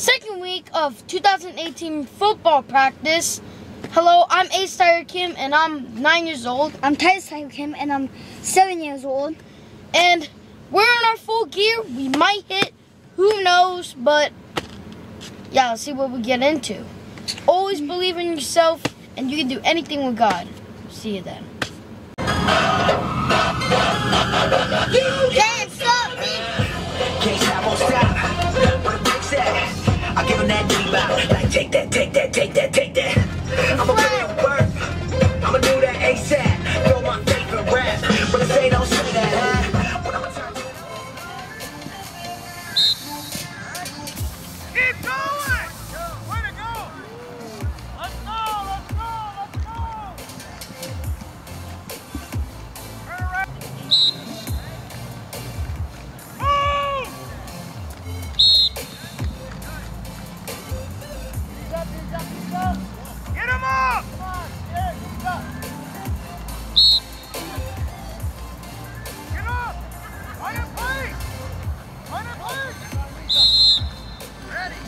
Second week of 2018 football practice. Hello, I'm Ace Tiger Kim, and I'm 9 years old. I'm Titus Tiger Kim, and I'm 7 years old. And we're in our full gear. We might hit, who knows, but yeah, let's see what we get into. Always believe in yourself, and you can do anything with God. See you then. You can't stop me. Can't stop, won't stop. What a big sack. I'll give him that D-bop. Like, take that, take that, take that, take that. I'ma put it on work. I'ma do that ASAP. Throw my favorite rap. But if they don't say that, huh? When I'ma turn to keep going. Way to go. Let's go, let's go, let's go. Turn around. Move. He's up. Get him up. Come on, Derek, he's up. Get up. Line up, play. Line up, play. Ready.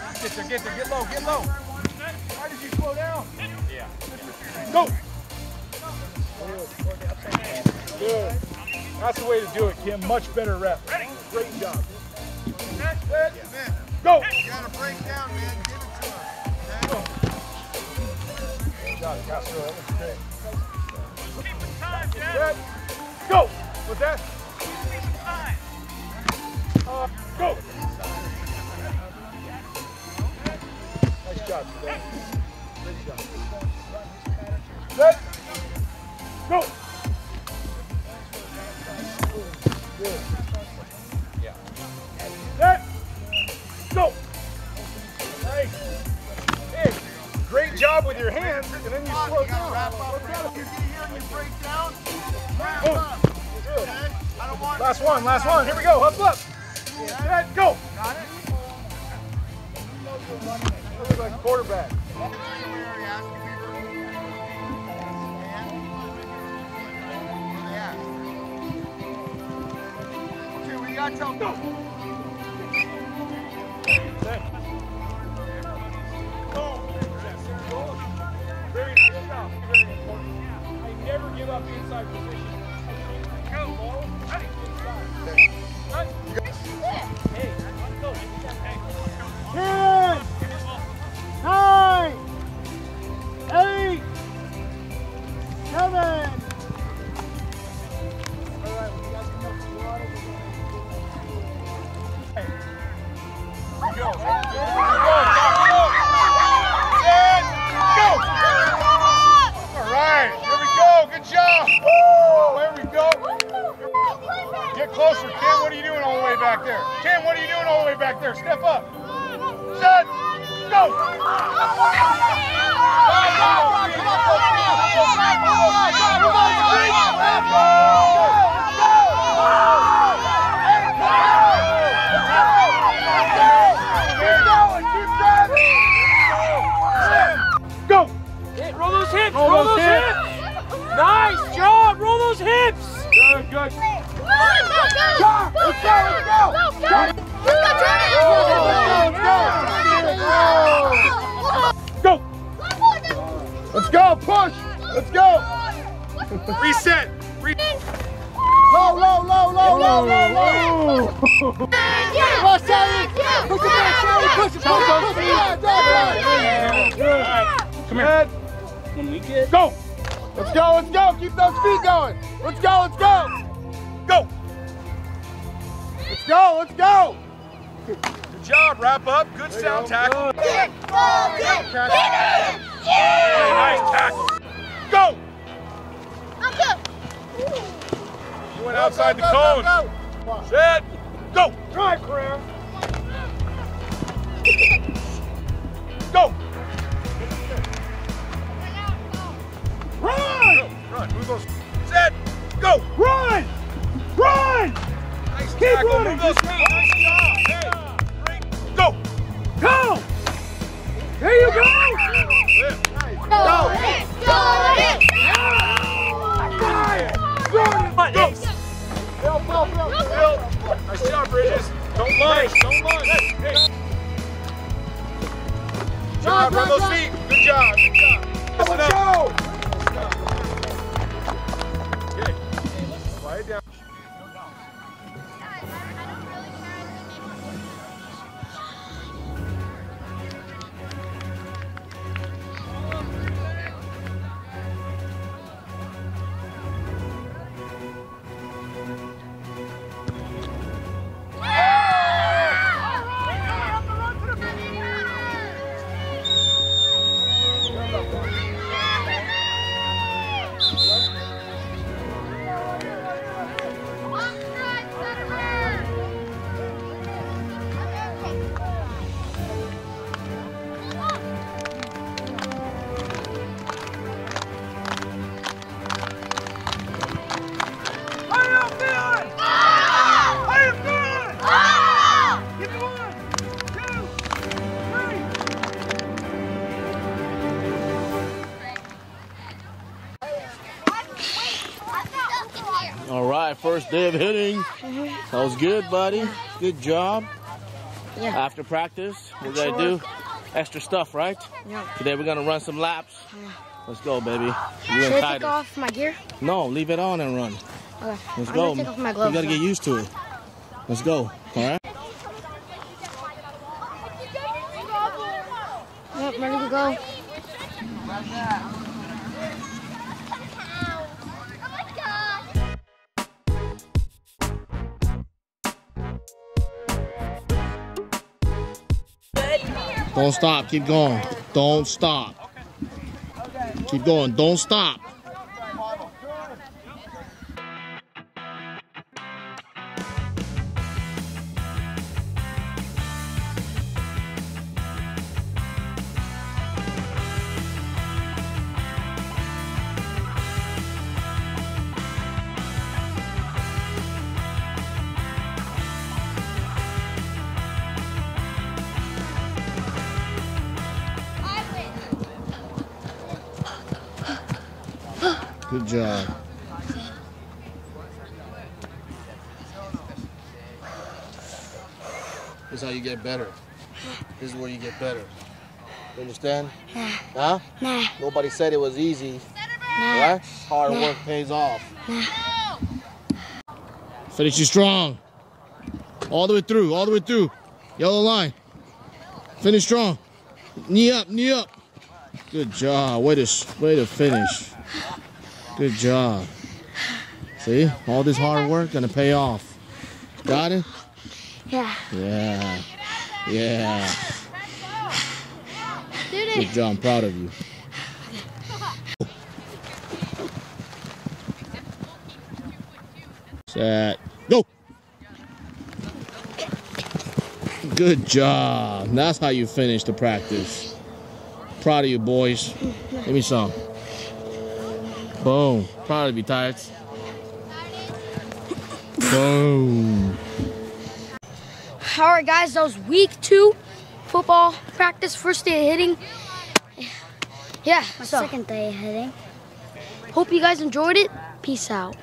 I said sprint. Get low. Why did you slow down? Yeah. Go. Good. That's the way to do it, Kim. Much better rep. Ready? Great job. That's it. Yeah. Go. You got to break down, man. Give it to her. Good job, Castro. That was great. Keep the time, Dad. Go. With that? Keep the time. Go. job, you guys. Good job. Good. Go. Good. Yeah. Good. Go. Nice. Hey, great job with your hands, and then you slow down. If you get here and you break down, wrap up. Good. I don't want last one. Here we go. Hustle up. Good. Go. Got it. Looks like quarterback. Two, we got trouble. Go. Very good job. Very important. I never give up the inside position. Go. Ready? Hey, let's go. Hey. 9, 8, 7. All right, when you guys come up to the water, we're going to go. Go. All right, here we go. Good job. Woo, there we go. Get closer, Kim. What are you doing all the way back there? Kim, what are you doing all the way back there? Step up. Set. Go! Go! Roll those hips! Roll those hips! Nice job! Roll those hips! Very good. Let's go! Go! Let's go! Push! Let's go! Reset! Low, low, low, low, low, low, low! Push it back! Push it back! Push it back! Come here! When we get... Go! Let's go! Let's go! Keep those feet going! Let's go! Let's go! Go! Let's go! Let's go! Good job, wrap up. Good sound tackle. Get, yeah. Nice tackle. Go! You went outside the cone. Set. Go! Drive, Graham. Go! Run! Run. Move those. Set. Go! Run! Run! Nice tackle. Move those feet. Nice job. Go! Go! There you go! Go! Go! Go! Nice job, Bridges. Don't lunge. Don't lunge. Hey. Good job. Run those feet. Good job. Good job. Let's go! Okay. Slide down. First day of hitting. That was good, buddy. Good job. Yeah. After practice, we're going to do extra stuff, right? Yeah. Today we're going to run some laps. Yeah. Let's go, baby. Should I take off my gear? No, leave it on and run. Okay. Let's go. I'm gonna take off my gloves. You got to get used to it. Let's go. All right? Yep, ready to go. Don't stop, keep going. Don't stop. Keep going. Don't stop. Good job. This is how you get better. This is where you get better. You understand? Nah. Huh? Nah. Nobody said it was easy. Nah. Right? Hard work pays off. Nah. Finish you strong. All the way through, all the way through. Yellow line. Finish strong. Knee up, knee up. Good job. Way to finish. Good job. See? All this hard work gonna pay off. Got it? Yeah. Yeah. Yeah. Good job. I'm proud of you. Set. Go! Good job. That's how you finish the practice. Proud of you, boys. Give me some. Boom. Proud of you, Titus. Boom. All right, guys. That was week 2 football practice. First day of hitting. Yeah. My second day of hitting. Hope you guys enjoyed it. Peace out.